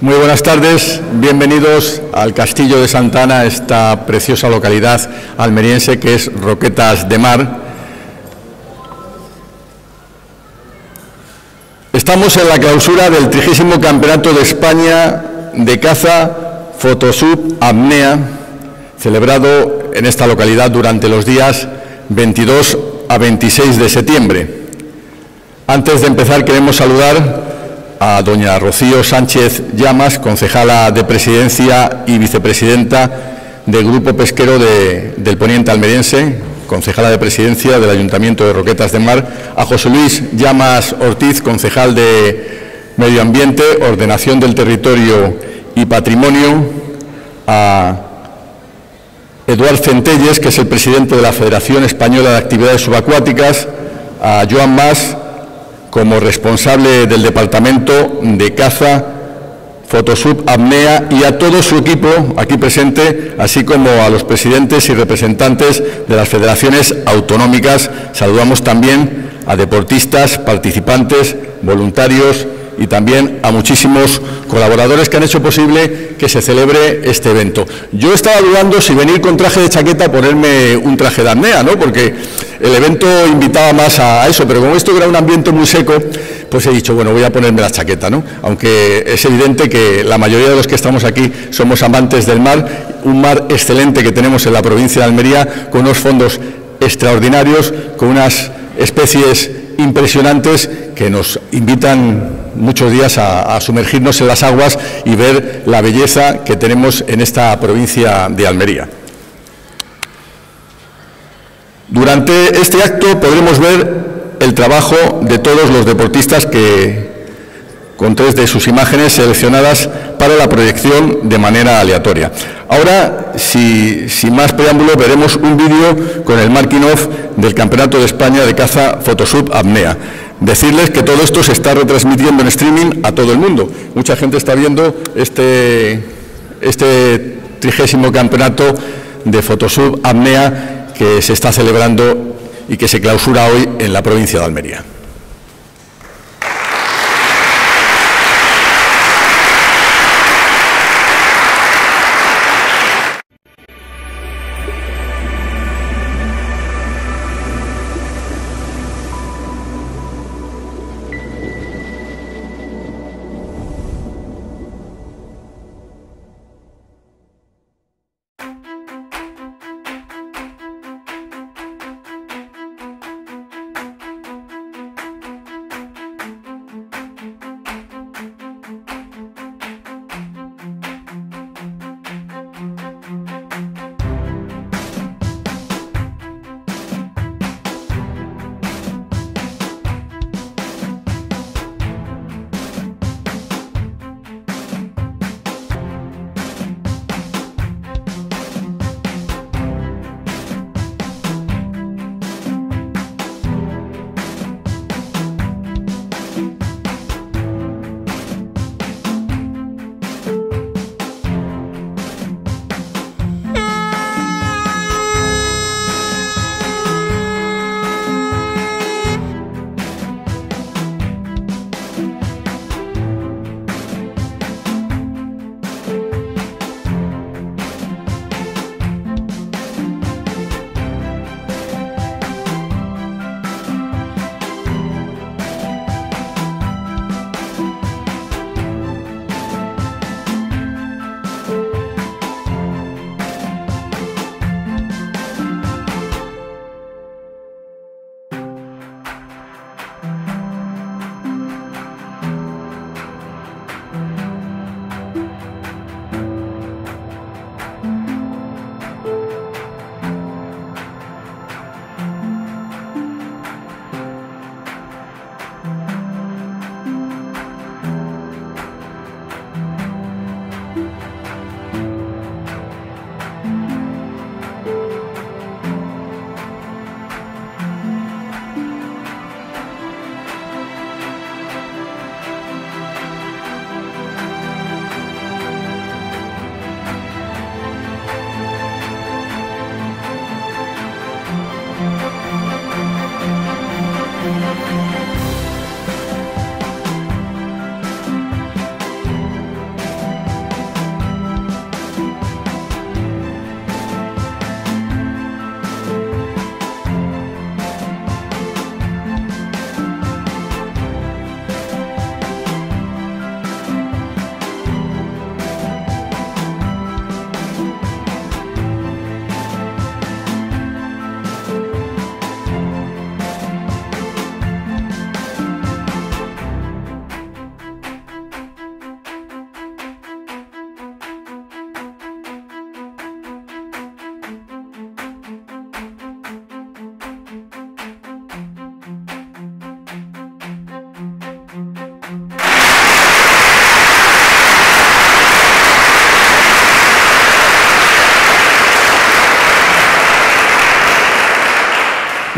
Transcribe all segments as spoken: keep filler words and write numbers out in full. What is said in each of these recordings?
Muy buenas tardes, bienvenidos al Castillo de Santana, esta preciosa localidad almeriense que es Roquetas de Mar. Estamos en la clausura del trigésimo Campeonato de España de Caza Fotosub Apnea, celebrado en esta localidad durante los días veintidós a veintiséis de septiembre. Antes de empezar queremos saludar a doña Rocío Sánchez Llamas, concejala de Presidencia y vicepresidenta del Grupo Pesquero de, del Poniente Almeriense, concejala de Presidencia del Ayuntamiento de Roquetas de Mar, a José Luis Llamas Ortiz, concejal de Medio Ambiente, Ordenación del Territorio y Patrimonio, a Eduard Centelles, que es el presidente de la Federación Española de Actividades Subacuáticas, a Joan Mas, como responsable del Departamento de Caza, Fotosub, Apnea, y a todo su equipo aquí presente, así como a los presidentes y representantes de las federaciones autonómicas. Saludamos también a deportistas, participantes, voluntarios y también a muchísimos colaboradores que han hecho posible que se celebre este evento. Yo estaba dudando si venir con traje de chaqueta a ponerme un traje de apnea, ¿no? Porque el evento invitaba más a eso, pero como esto era un ambiente muy seco, pues he dicho, bueno, voy a ponerme la chaqueta, ¿no? Aunque es evidente que la mayoría de los que estamos aquí somos amantes del mar, un mar excelente que tenemos en la provincia de Almería, con unos fondos extraordinarios, con unas especies impresionantes que nos invitan muchos días a, a sumergirnos en las aguas y ver la belleza que tenemos en esta provincia de Almería. Durante este acto podremos ver el trabajo de todos los deportistas que, con tres de sus imágenes seleccionadas para la proyección de manera aleatoria. Ahora, si, sin más preámbulo, veremos un vídeo con el marking off del Campeonato de España de Caza Fotosub Apnea. Decirles que todo esto se está retransmitiendo en streaming a todo el mundo. Mucha gente está viendo este, este trigésimo Campeonato de Fotosub Apnea que se está celebrando y que se clausura hoy en la provincia de Almería.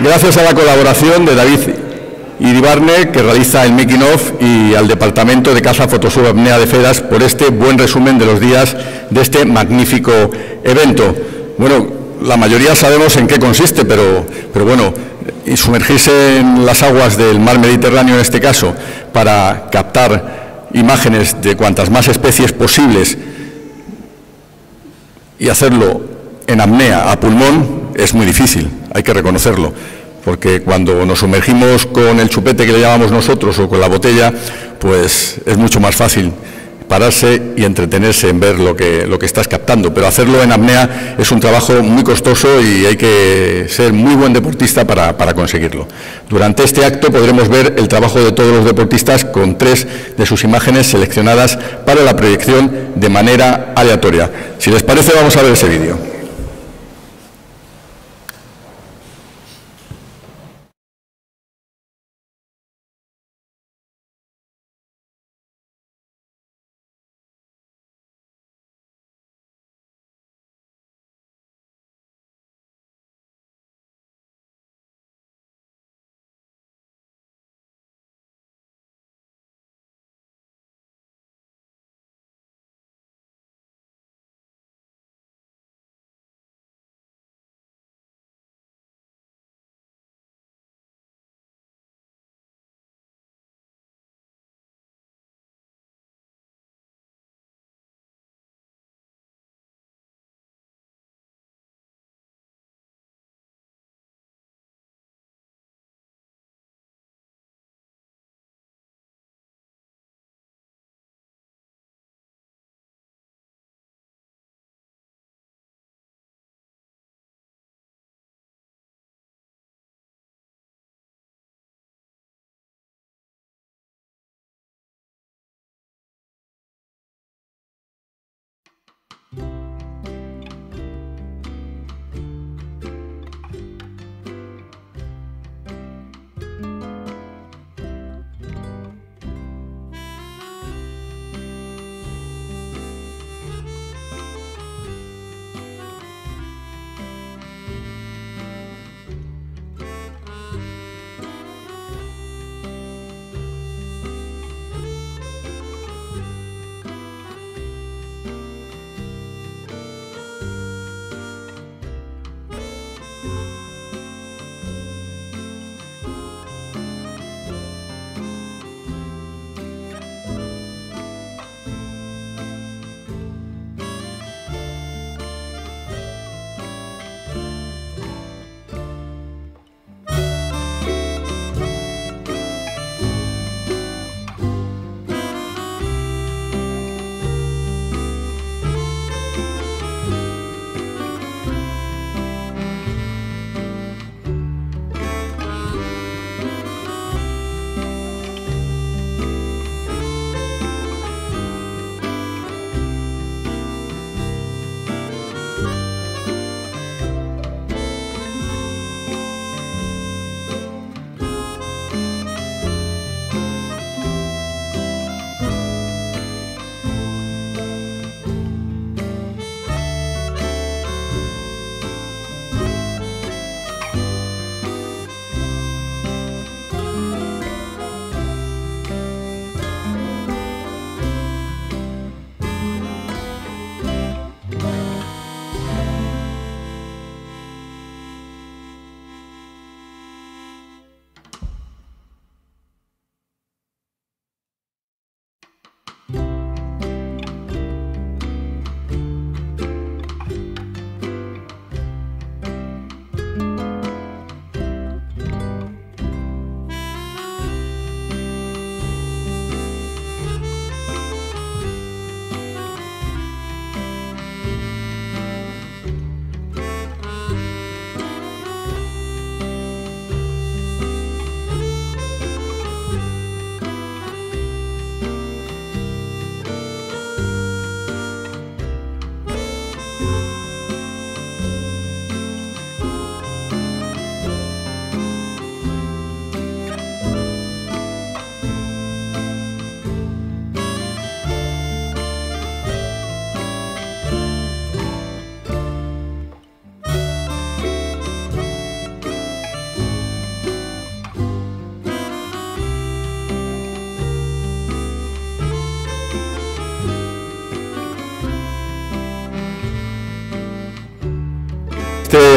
gracias a la colaboración de David Iribarne, que realiza el making of, y al Departamento de Caza Fotosubapnea de Fedas por este buen resumen de los días de este magnífico evento. Bueno, la mayoría sabemos en qué consiste, pero, pero bueno, sumergirse en las aguas del mar Mediterráneo en este caso para captar imágenes de cuantas más especies posibles y hacerlo en apnea, a pulmón, es muy difícil, hay que reconocerlo. Porque cuando nos sumergimos con el chupete que le llamamos nosotros o con la botella, pues es mucho más fácil pararse y entretenerse en ver lo que, lo que estás captando. Pero hacerlo en apnea es un trabajo muy costoso y hay que ser muy buen deportista para, para conseguirlo. Durante este acto podremos ver el trabajo de todos los deportistas con tres de sus imágenes seleccionadas para la proyección de manera aleatoria. Si les parece, vamos a ver ese vídeo.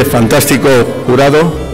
este fantástico jurado.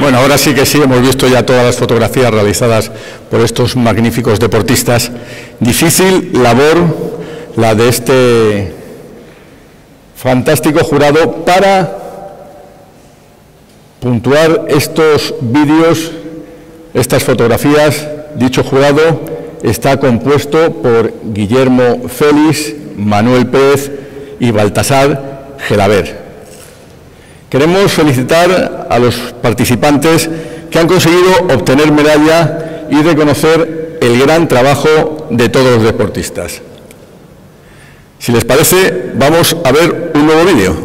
Bueno, ahora sí que sí, hemos visto ya todas las fotografías realizadas por estos magníficos deportistas. Difícil labor la de este fantástico jurado para puntuar estos vídeos, estas fotografías. Dicho jurado está compuesto por Guillermo Félix, Manuel Pérez y Baltasar Gelabert. Queremos felicitar a los participantes que han conseguido obtener medalla y reconocer el gran trabajo de todos los deportistas. Si les parece, vamos a ver un nuevo vídeo.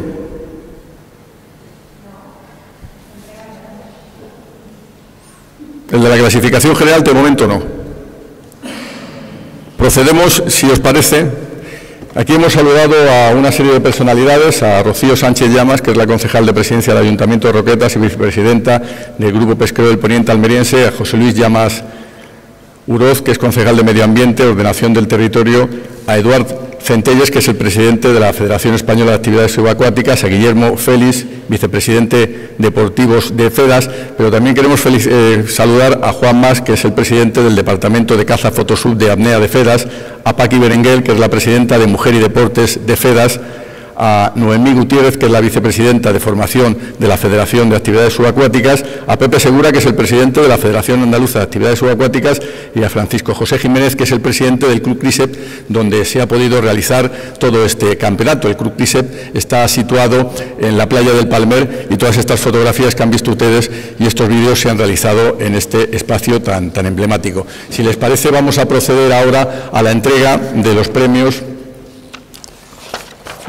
El de la clasificación general, de momento no. Procedemos, si os parece. Aquí hemos saludado a una serie de personalidades, a Rocío Sánchez Llamas, que es la concejal de presidencia del Ayuntamiento de Roquetas y vicepresidenta del Grupo Pesquero del Poniente Almeriense, a José Luis Llamas Uroz, que es concejal de Medio Ambiente, Ordenación del Territorio, a Eduard Centelles, que es el presidente de la Federación Española de Actividades Subacuáticas, a Guillermo Félix, vicepresidente deportivos de FEDAS, pero también queremos feliz, eh, saludar a Juan Mas, que es el presidente del Departamento de Caza Fotosub de Apnea de FEDAS, a Paqui Berenguel, que es la presidenta de Mujer y Deportes de FEDAS, a Noemí Gutiérrez, que es la vicepresidenta de Formación de la Federación de Actividades Subacuáticas, a Pepe Segura, que es el presidente de la Federación Andaluza de Actividades Subacuáticas, y a Francisco José Jiménez, que es el presidente del Club Crisep, donde se ha podido realizar todo este campeonato. El Club Crisep está situado en la playa del Palmer y todas estas fotografías que han visto ustedes y estos vídeos se han realizado en este espacio tan, tan emblemático. Si les parece, vamos a proceder ahora a la entrega de los premios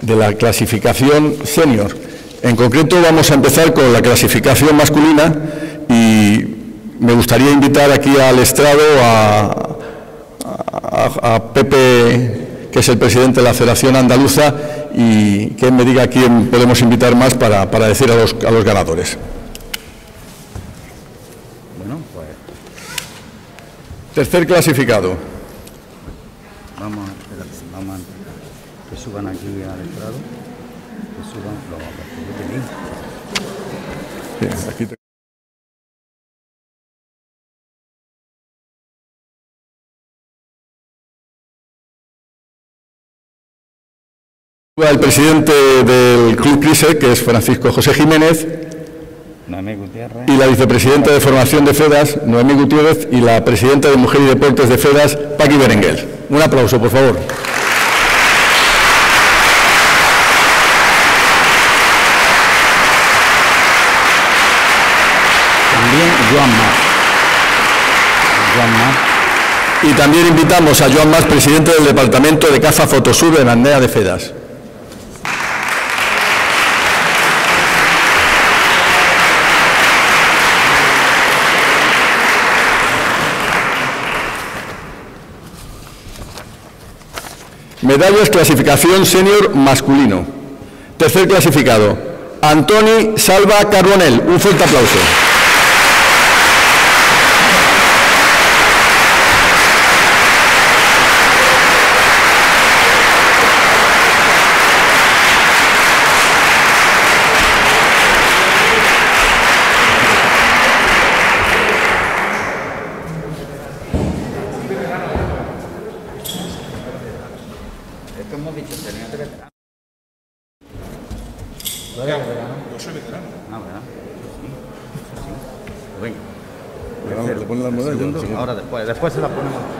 de la clasificación senior. En concreto vamos a empezar con la clasificación masculina y me gustaría invitar aquí al estrado a, a, a Pepe, que es el presidente de la Federación Andaluza, y que me diga a quién podemos invitar más para, para decir a los, a los ganadores. Bueno, pues... Tercer clasificado. Vamos a... suban aquí al estrado, que suban los que tenéis. El presidente del Club Crisep, que es Francisco José Jiménez, Noemí Gutiérrez, y la vicepresidenta de Formación de FEDAS, Noemí Gutiérrez, y la presidenta de Mujer y Deportes de FEDAS, Paqui Berenguel. Un aplauso, por favor. Joan Mas. Joan Mas. Y también invitamos a Joan Mas, presidente del Departamento de Caza Fotosub en Apnea de FEDAS. Medallas clasificación senior masculino. Tercer clasificado, Antoni Salva Carbonel. Un fuerte aplauso.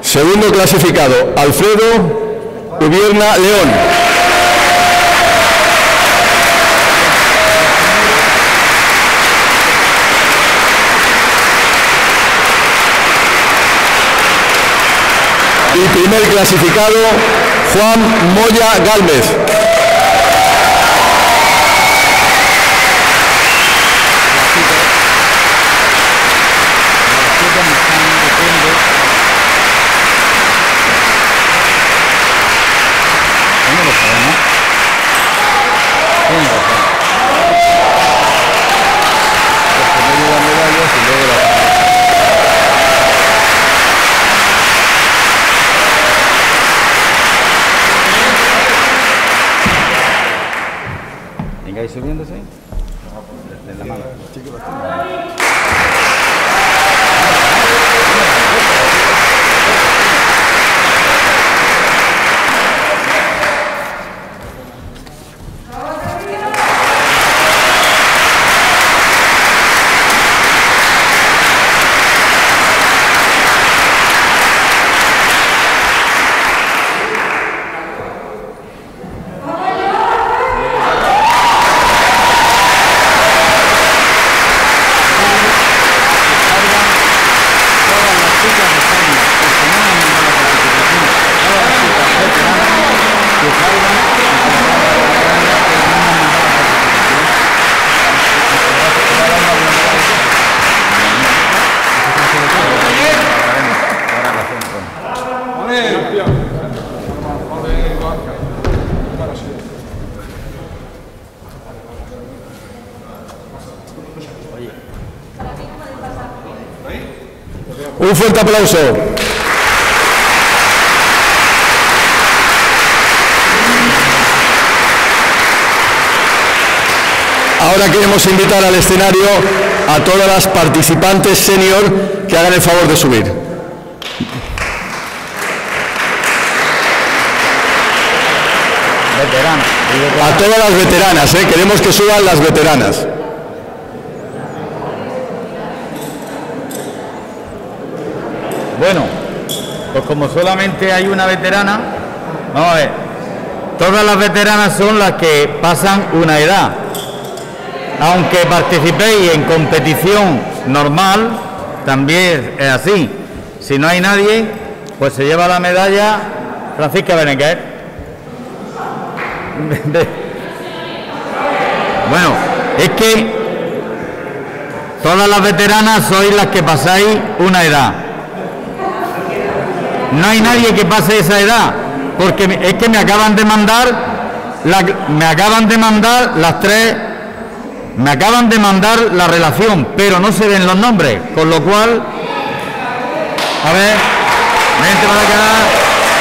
Segundo clasificado, Alfredo Ubierna León. Y primer clasificado, Juan Moya Gálvez. de la mano. Un fuerte aplauso. Ahora queremos invitar al escenario a todas las participantes senior que hagan el favor de subir. Veteranas. A todas las veteranas, ¿eh? Queremos que suban las veteranas. Bueno, pues como solamente hay una veterana, vamos a ver, todas las veteranas son las que pasan una edad. Aunque participéis en competición normal, también es así. Si no hay nadie, pues se lleva la medalla Francisca Beneguer. Bueno, es que todas las veteranas sois las que pasáis una edad. No hay nadie que pase esa edad, porque es que me acaban de mandar, la, me acaban de mandar las tres, me acaban de mandar la relación, pero no se ven los nombres, con lo cual, a ver, vente para acá,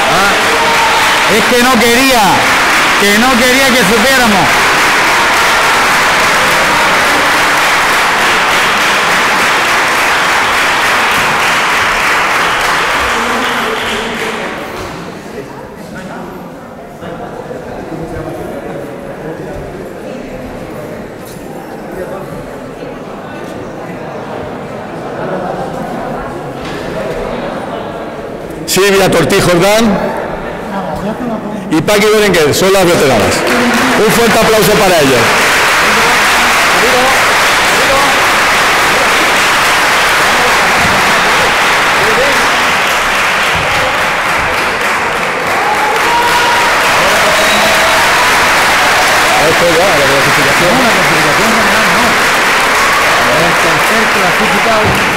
ah, es que no quería, que no quería que supiéramos. Silvia Tortí Jordán y Paqui Berenguel son las veteranas. Un fuerte aplauso para ellas. Esto ya, la clasificación. No, la clasificación general no. El tercer clasificado.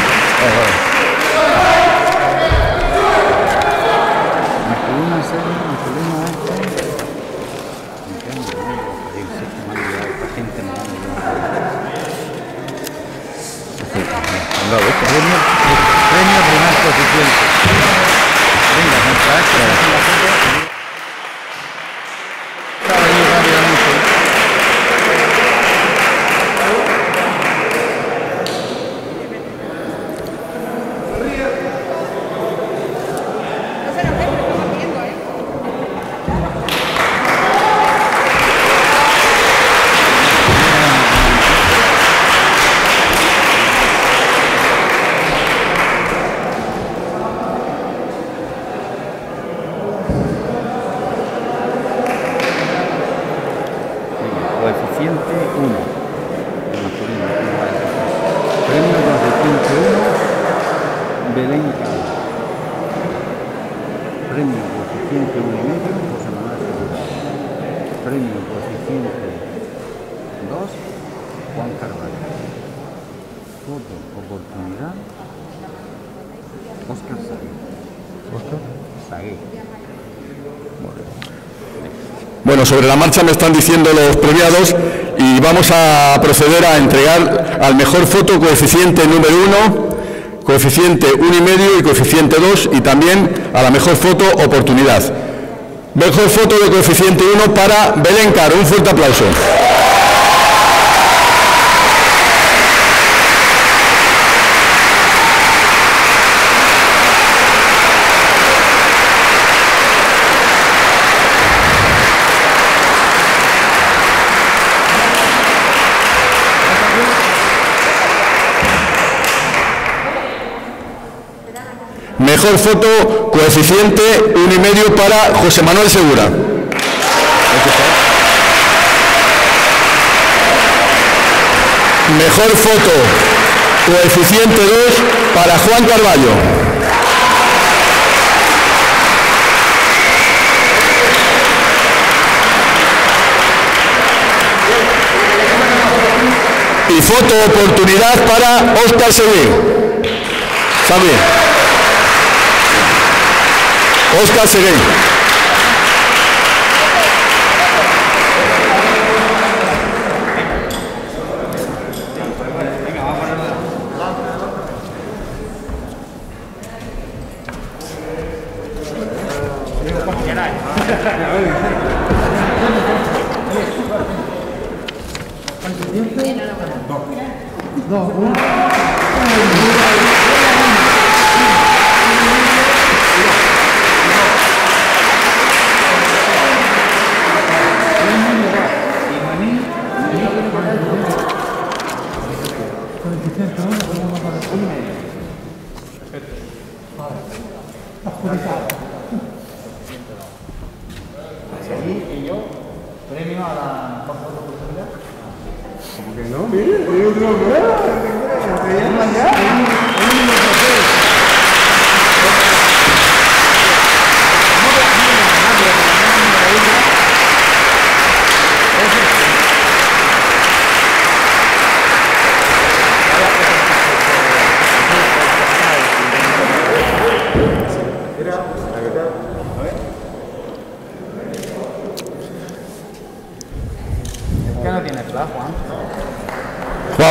Sobre la marcha me están diciendo los premiados y vamos a proceder a entregar al mejor foto coeficiente número uno, coeficiente uno y medio y coeficiente dos, y también a la mejor foto oportunidad. Mejor foto de coeficiente uno para Belén Caro. Un fuerte aplauso. Mejor foto, coeficiente uno coma cinco para José Manuel Segura. Mejor foto, coeficiente dos para Juan Carballo. Y foto oportunidad para Óscar Sagué. Xavier. Óscar Sagué.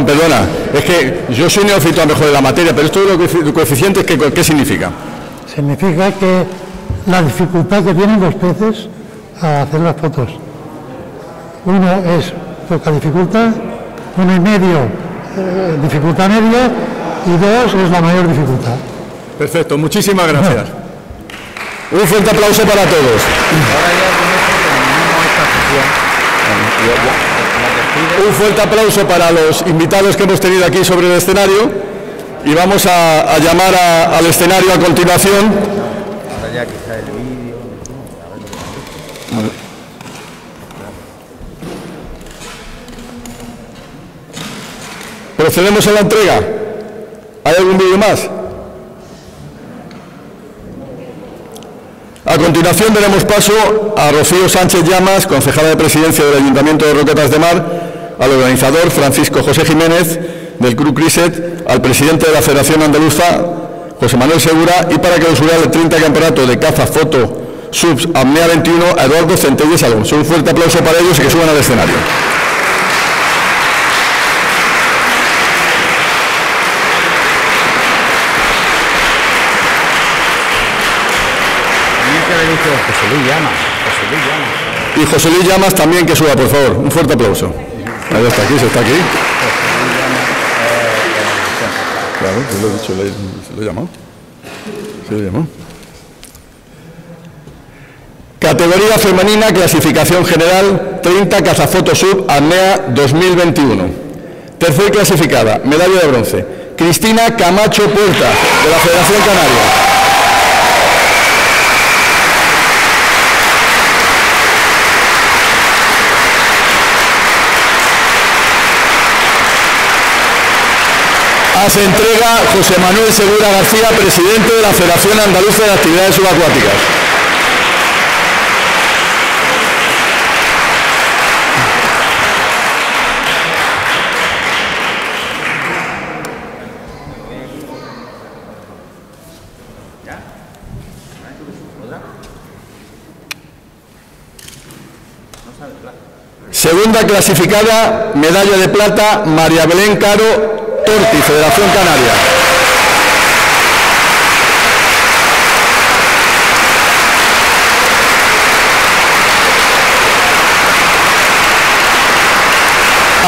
Perdona, es que yo soy neófito a mejor de la materia, pero esto de los coeficientes, ¿qué, qué significa? Significa que la dificultad que tienen los peces a hacer las fotos. Uno es poca dificultad, uno y medio eh, dificultad media, y dos es la mayor dificultad. Perfecto, muchísimas gracias. No. Un fuerte aplauso para todos. Ahora ya un fuerte aplauso para los invitados que hemos tenido aquí sobre el escenario y vamos a, a llamar a, al escenario a continuación. Procedemos a la entrega. ¿Hay algún vídeo más? A continuación daremos paso a Rocío Sánchez Llamas, concejala de Presidencia del Ayuntamiento de Roquetas de Mar, al organizador Francisco José Jiménez del Club Criset, al presidente de la Federación Andaluza, José Manuel Segura, y para clausurar el treinta campeonato de caza, foto, subs, apnea veintiuno, a Eduard Centelles Alonso. Un fuerte aplauso para ellos y que suban al escenario. José Luis Llamas, José Luis Llamas. Y José Luis Llamas también que suba, por favor. Un fuerte aplauso. Ahí está aquí, se está aquí. Claro, yo lo he dicho, lo he llamado. Se lo llamó. Categoría femenina, clasificación general, treinta, cazafoto sub, apnea dos mil veintiuno. Tercer clasificada, medalla de bronce, Cristina Camacho Punta, de la Federación Canaria. Se entrega José Manuel Segura García, presidente de la Federación Andaluza de Actividades Subacuáticas. Segunda clasificada, medalla de plata, María Belén Caro Torti, Federación Canaria.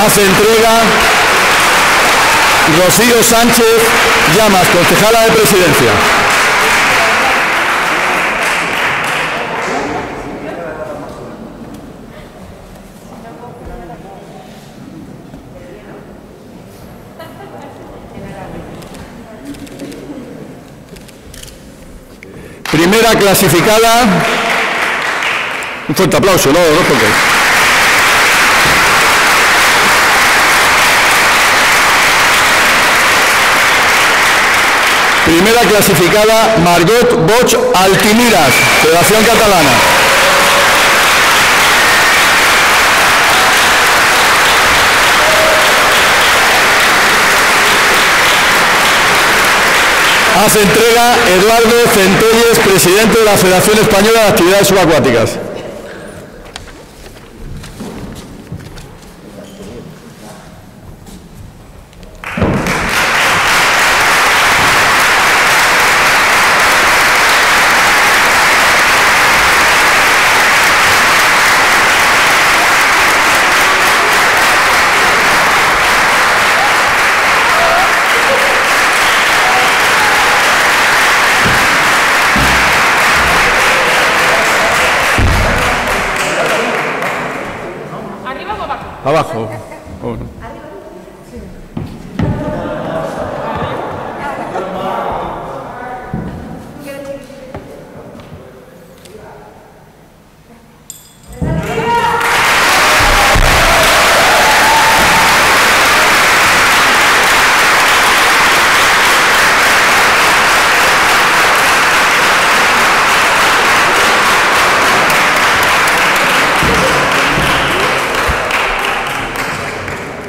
Hace entrega Rocío Sánchez Llamas, concejala de Presidencia. tercera clasificada. Un fuerte aplauso, ¿no? ¿No? Porque... Primera clasificada, Margot Bosch Alquimiras, Federación Catalana. Hace entrega Eduard Centelles, presidente de la Federación Española de Actividades Subacuáticas. Abajo. Bueno.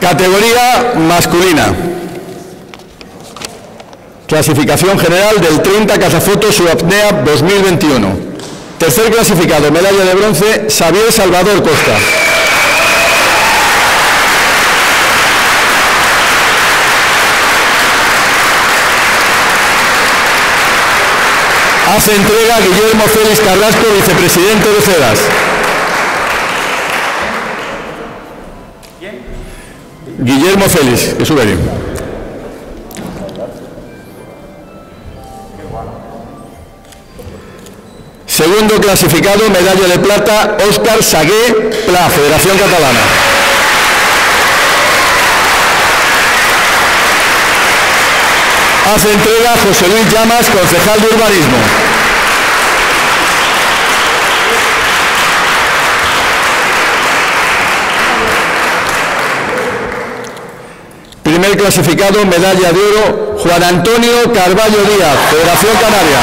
Categoría masculina. Clasificación general del treinta Cazafotos Subapnea dos mil veintiuno. Tercer clasificado, medalla de bronce, Xavier Salvador Costa. Hace entrega Guillermo Félix Carrasco, vicepresidente de FEDAS. Guillermo Félix, que sube bien. Segundo clasificado, medalla de plata, Óscar Sagué, Pla, Federación Catalana. Hace entrega José Luis Llamas, concejal de urbanismo. Primer clasificado, medalla de oro, Juan Antonio Carballo Díaz, Federación Canaria.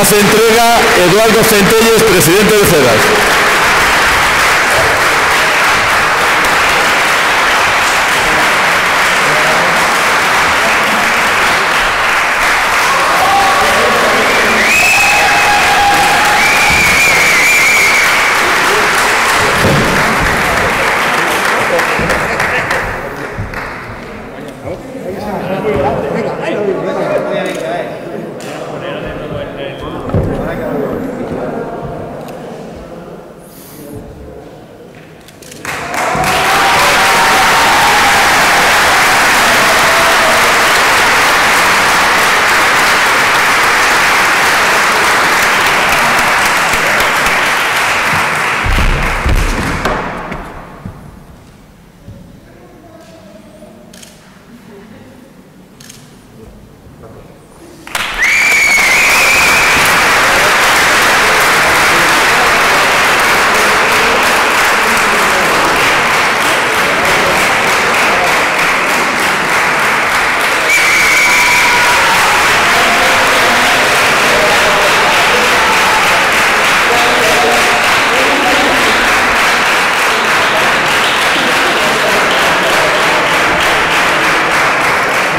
Hace entrega Eduardo Centelles, presidente de FEDAS.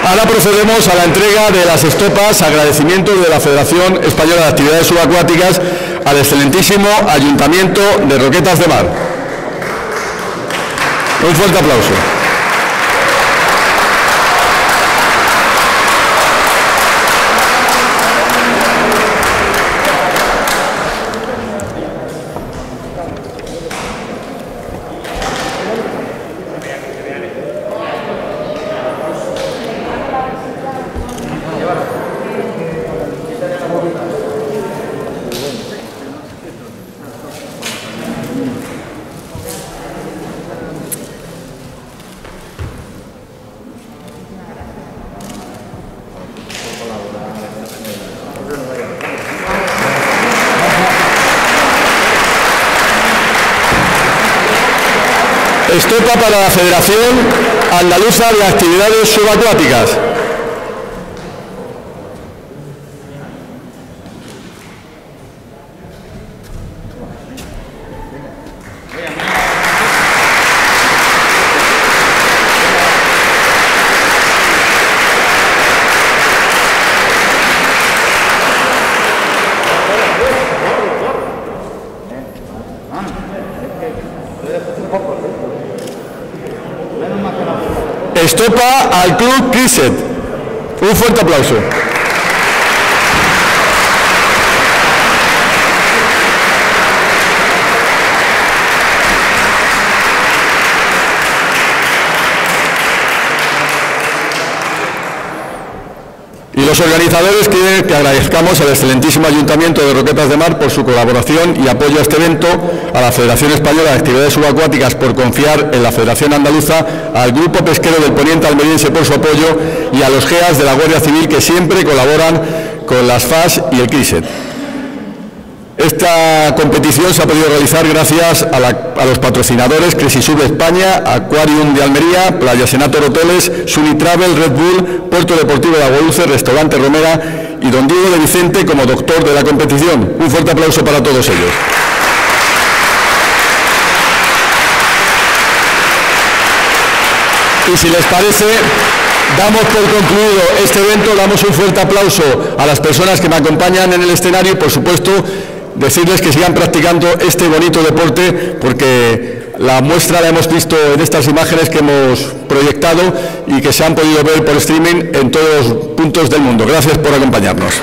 Ahora procedemos a la entrega de las estopas, agradecimientos de la Federación Española de Actividades Subacuáticas al excelentísimo Ayuntamiento de Roquetas de Mar. Un fuerte aplauso. Estopa para la Federación Andaluza de Actividades Subacuáticas. Estopa al Club Criset. Un fuerte aplauso. Y los organizadores quieren que agradezcamos al excelentísimo Ayuntamiento de Roquetas de Mar por su colaboración y apoyo a este evento, a la Federación Española de Actividades Subacuáticas por confiar en la Federación Andaluza, al Grupo Pesquero del Poniente Almeriense por su apoyo y a los G E As de la Guardia Civil que siempre colaboran con las F A S y el Criset. Esta competición se ha podido realizar gracias a, la, a los patrocinadores Cresisub España, Aquarium de Almería, Playa Senator Hoteles, Suni Travel, Red Bull, Puerto Deportivo de Aguadulce, Restaurante Romera y don Diego de Vicente como doctor de la competición. Un fuerte aplauso para todos ellos. Y si les parece, damos por concluido este evento, damos un fuerte aplauso a las personas que me acompañan en el escenario y, por supuesto, decirles que sigan practicando este bonito deporte, porque la muestra la hemos visto en estas imágenes que hemos proyectado y que se han podido ver por streaming en todos los puntos del mundo. Gracias por acompañarnos.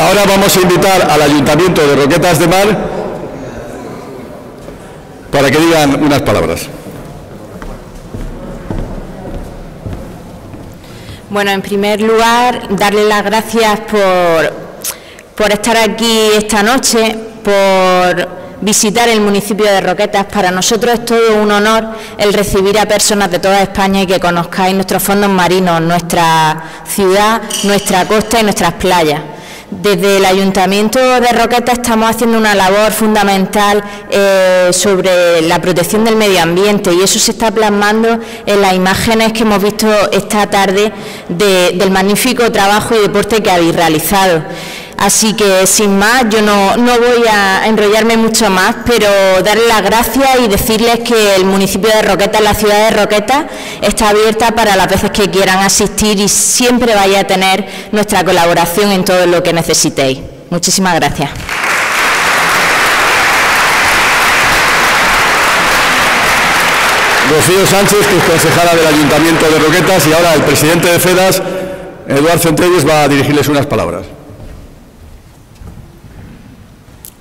Ahora vamos a invitar al Ayuntamiento de Roquetas de Mar para que digan unas palabras. Bueno, en primer lugar, darle las gracias por, por estar aquí esta noche, por visitar el municipio de Roquetas. Para nosotros es todo un honor el recibir a personas de toda España y que conozcáis nuestros fondos marinos, nuestra ciudad, nuestra costa y nuestras playas. Desde el Ayuntamiento de Roquetas estamos haciendo una labor fundamental eh, sobre la protección del medio ambiente, y eso se está plasmando en las imágenes que hemos visto esta tarde de, del magnífico trabajo y deporte que habéis realizado. Así que, sin más, yo no, no voy a enrollarme mucho más, pero darles las gracias y decirles que el municipio de Roquetas, la ciudad de Roquetas, está abierta para las veces que quieran asistir y siempre vaya a tener nuestra colaboración en todo lo que necesitéis. Muchísimas gracias. Rocío Sánchez, que es concejala del Ayuntamiento de Roquetas, y ahora el presidente de FEDAS, Eduard Centelles, va a dirigirles unas palabras.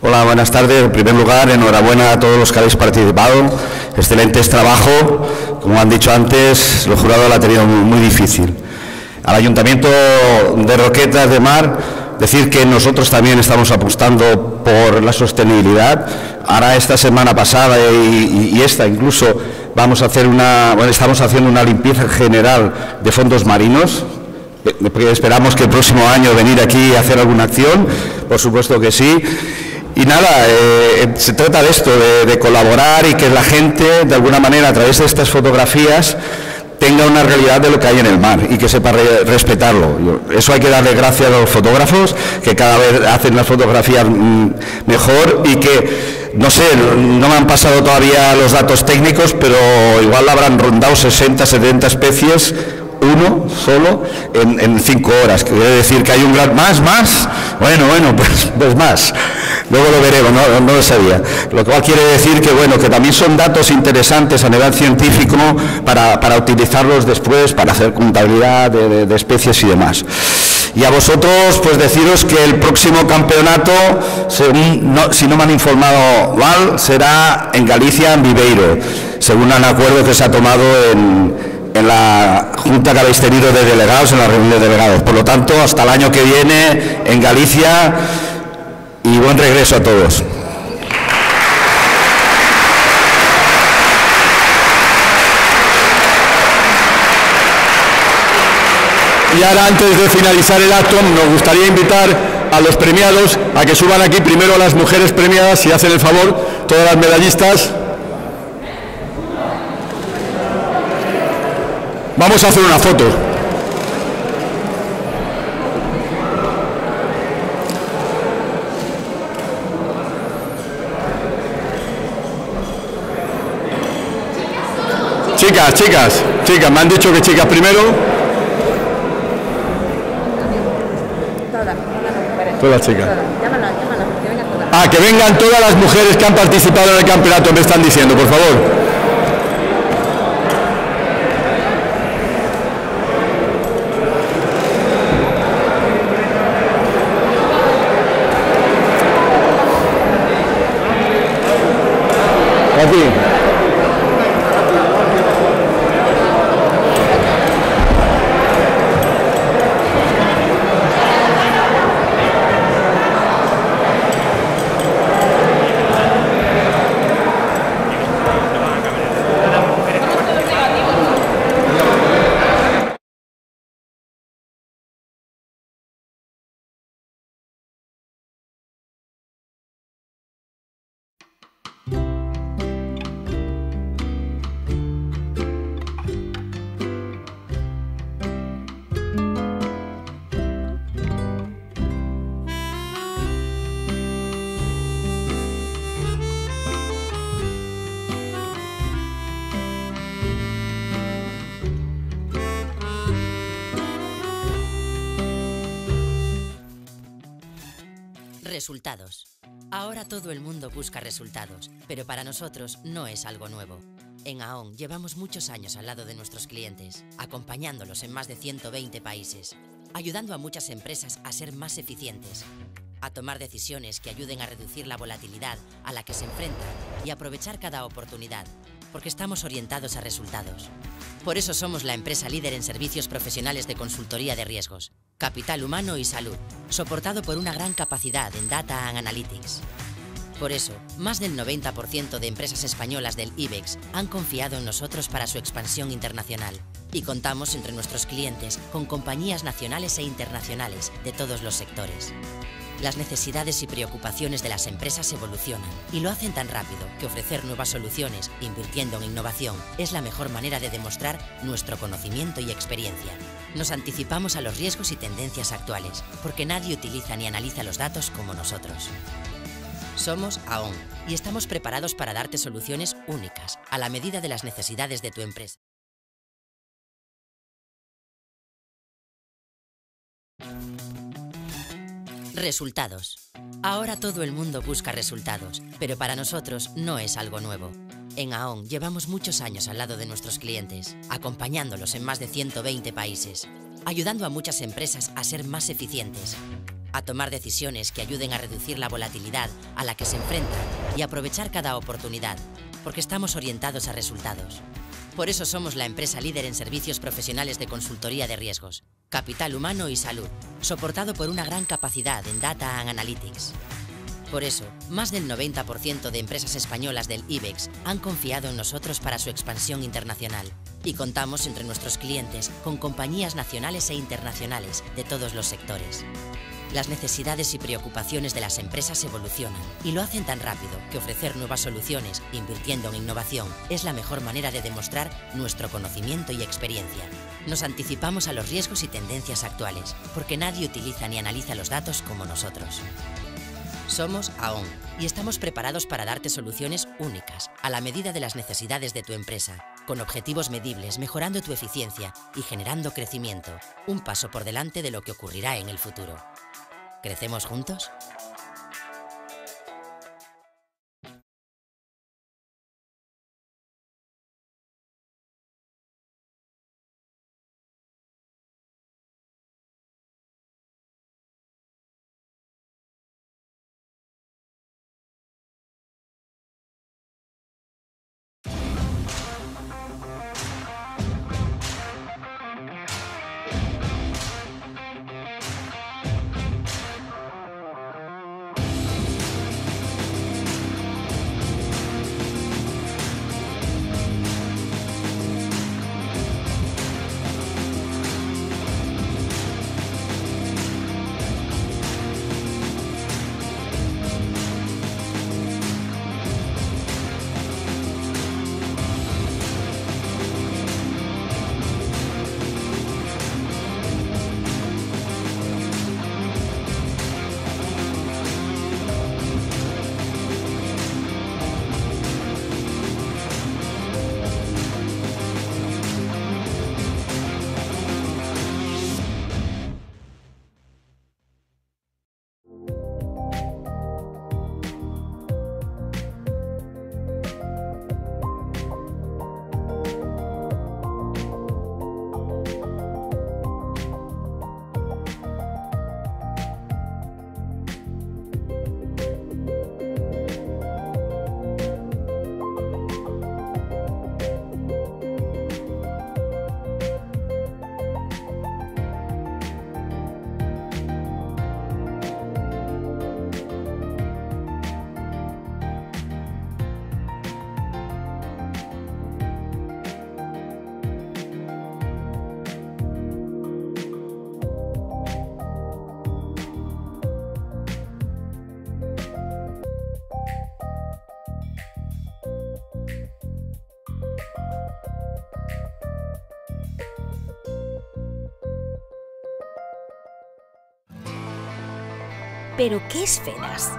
Hola, buenas tardes. En primer lugar, enhorabuena a todos los que habéis participado. Excelentes trabajo. Como han dicho antes, los jurados lo han tenido muy, muy difícil. Al Ayuntamiento de Roquetas de Mar, decir que nosotros también estamos apostando por la sostenibilidad. Ahora, esta semana pasada y, y esta incluso, vamos a hacer una, bueno, estamos haciendo una limpieza general de fondos marinos. Esperamos que el próximo año venir aquí a hacer alguna acción. Por supuesto que sí. Y nada, eh, se trata de esto, de, de colaborar y que la gente, de alguna manera, a través de estas fotografías, tenga una realidad de lo que hay en el mar y que sepa re respetarlo. Eso hay que darle gracias a los fotógrafos, que cada vez hacen las fotografías mmm, mejor y que, no sé, no me han pasado todavía los datos técnicos, pero igual habrán rondado sesenta, setenta especies, uno solo, en, en cinco horas. Quiere decir que hay un gran... ¿Más? ¿Más? Bueno, bueno, pues, pues más. Luego lo veremos, no, no lo sabía. Lo cual quiere decir que, bueno, que también son datos interesantes a nivel científico para, para utilizarlos después, para hacer contabilidad de, de, de especies y demás. Y a vosotros, pues deciros que el próximo campeonato, según, no, si no me han informado mal, será en Galicia, en Viveiro, según un acuerdo que se ha tomado en... en la junta que habéis tenido de delegados, en la reunión de delegados. Por lo tanto, hasta el año que viene en Galicia y buen regreso a todos. Y Y ahora, antes de finalizar el acto, nos gustaría invitar a los premiados a que suban aquí primero las mujeres premiadas, si hacen el favor, todas las medallistas. Vamos a hacer una foto. Chicas, chicas, chicas, me han dicho que chicas primero. Todas las chicas. Ah, que vengan todas las mujeres que han participado en el campeonato, me están diciendo, por favor. Resultados. Ahora todo el mundo busca resultados, pero para nosotros no es algo nuevo. En Aon llevamos muchos años al lado de nuestros clientes, acompañándolos en más de ciento veinte países, ayudando a muchas empresas a ser más eficientes, a tomar decisiones que ayuden a reducir la volatilidad a la que se enfrentan y aprovechar cada oportunidad, porque estamos orientados a resultados. Por eso somos la empresa líder en servicios profesionales de consultoría de riesgos, capital humano y salud, soportado por una gran capacidad en Data and Analytics. Por eso, más del noventa por ciento de empresas españolas del I BEX han confiado en nosotros para su expansión internacional. Y contamos entre nuestros clientes con compañías nacionales e internacionales de todos los sectores. Las necesidades y preocupaciones de las empresas evolucionan y lo hacen tan rápido que ofrecer nuevas soluciones invirtiendo en innovación es la mejor manera de demostrar nuestro conocimiento y experiencia. Nos anticipamos a los riesgos y tendencias actuales, porque nadie utiliza ni analiza los datos como nosotros. Somos Aon y estamos preparados para darte soluciones únicas a la medida de las necesidades de tu empresa. Resultados. Ahora todo el mundo busca resultados, pero para nosotros no es algo nuevo. En Aon llevamos muchos años al lado de nuestros clientes, acompañándolos en más de ciento veinte países, ayudando a muchas empresas a ser más eficientes, a tomar decisiones que ayuden a reducir la volatilidad a la que se enfrentan y aprovechar cada oportunidad, porque estamos orientados a resultados. Por eso somos la empresa líder en servicios profesionales de consultoría de riesgos, capital humano y salud, soportado por una gran capacidad en Data and Analytics. Por eso, más del noventa por ciento de empresas españolas del I BEX han confiado en nosotros para su expansión internacional. Y contamos entre nuestros clientes con compañías nacionales e internacionales de todos los sectores. Las necesidades y preocupaciones de las empresas evolucionan y lo hacen tan rápido que ofrecer nuevas soluciones invirtiendo en innovación es la mejor manera de demostrar nuestro conocimiento y experiencia. Nos anticipamos a los riesgos y tendencias actuales, porque nadie utiliza ni analiza los datos como nosotros. Somos Aon y estamos preparados para darte soluciones únicas a la medida de las necesidades de tu empresa, con objetivos medibles, mejorando tu eficiencia y generando crecimiento, un paso por delante de lo que ocurrirá en el futuro. ¿Crecemos juntos? ¿Pero qué es FEDAS?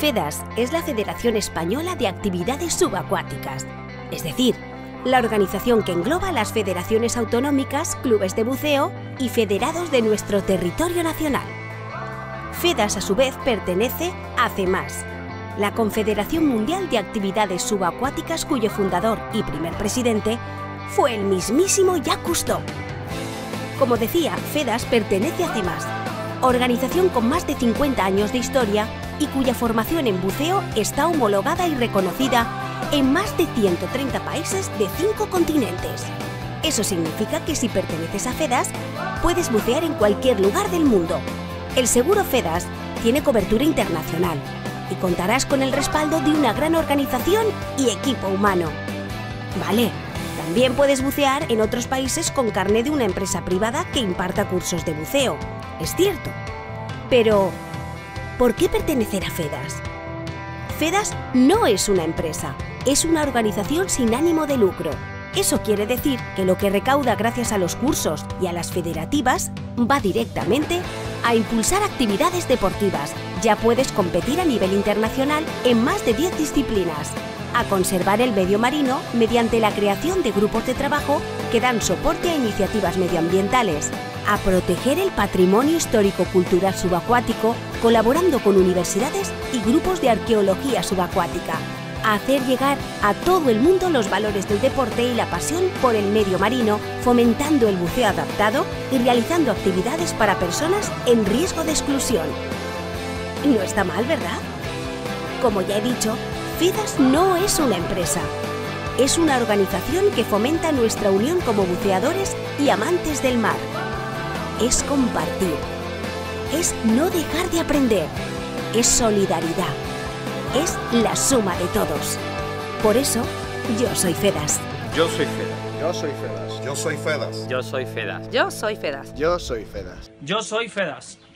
FEDAS es la Federación Española de Actividades Subacuáticas, es decir, la organización que engloba las federaciones autonómicas, clubes de buceo y federados de nuestro territorio nacional. FEDAS a su vez pertenece a C M A S, la Confederación Mundial de Actividades Subacuáticas, cuyo fundador y primer presidente fue el mismísimo Jacques Cousteau. Como decía, FEDAS pertenece a C M A S, organización con más de cincuenta años de historia y cuya formación en buceo está homologada y reconocida en más de ciento treinta países de cinco continentes. Eso significa que si perteneces a FEDAS, puedes bucear en cualquier lugar del mundo. El seguro FEDAS tiene cobertura internacional y contarás con el respaldo de una gran organización y equipo humano. Vale, también puedes bucear en otros países con carné de una empresa privada que imparta cursos de buceo, es cierto. Pero, ¿por qué pertenecer a FEDAS? FEDAS no es una empresa, es una organización sin ánimo de lucro. Eso quiere decir que lo que recauda gracias a los cursos y a las federativas va directamente a impulsar actividades deportivas. Ya puedes competir a nivel internacional en más de diez disciplinas, a conservar el medio marino mediante la creación de grupos de trabajo que dan soporte a iniciativas medioambientales, a proteger el patrimonio histórico-cultural subacuático colaborando con universidades y grupos de arqueología subacuática, a hacer llegar a todo el mundo los valores del deporte y la pasión por el medio marino, fomentando el buceo adaptado y realizando actividades para personas en riesgo de exclusión. No está mal, ¿verdad? Como ya he dicho, FEDAS no es una empresa. Es una organización que fomenta nuestra unión como buceadores y amantes del mar. Es compartir. Es no dejar de aprender. Es solidaridad. Es la suma de todos. Por eso, yo soy FEDAS. Yo soy FEDAS. Yo soy FEDAS. Yo soy FEDAS. Yo soy FEDAS. Yo soy FEDAS. Yo soy FEDAS. Yo soy FEDAS. Yo soy FEDAS.